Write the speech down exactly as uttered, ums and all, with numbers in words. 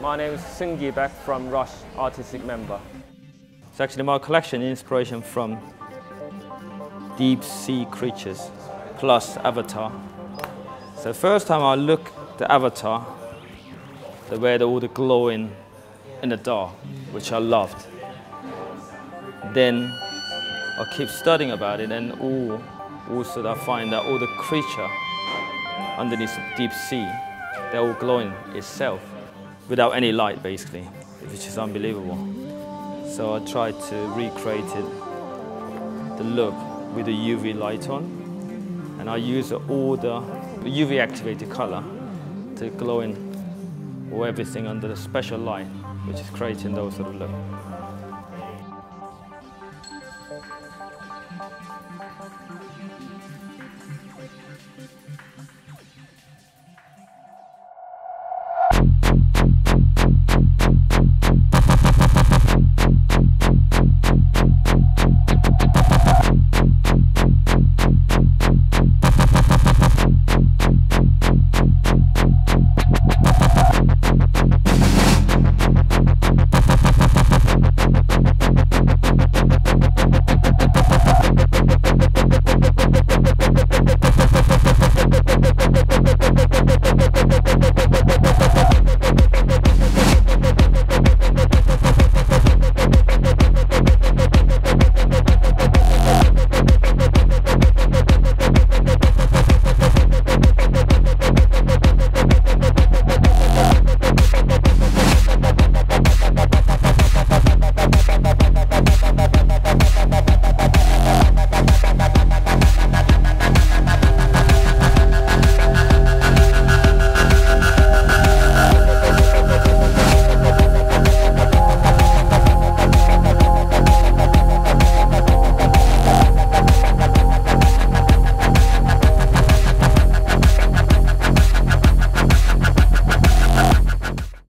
My name is Seung Ki Baek from Rush Artistic Member. It's actually my collection inspiration from deep sea creatures plus Avatar. So first time I look at the Avatar, the way all the glowing in the dark, which I loved. Then I keep studying about it, and ooh, also I find that all the creature underneath the deep sea, they're all glowing itself, without any light basically, which is unbelievable. So I tried to recreate it, the look with the U V light on, and I use all the U V activated color to glow in all everything under the special light, which is creating those sort of look.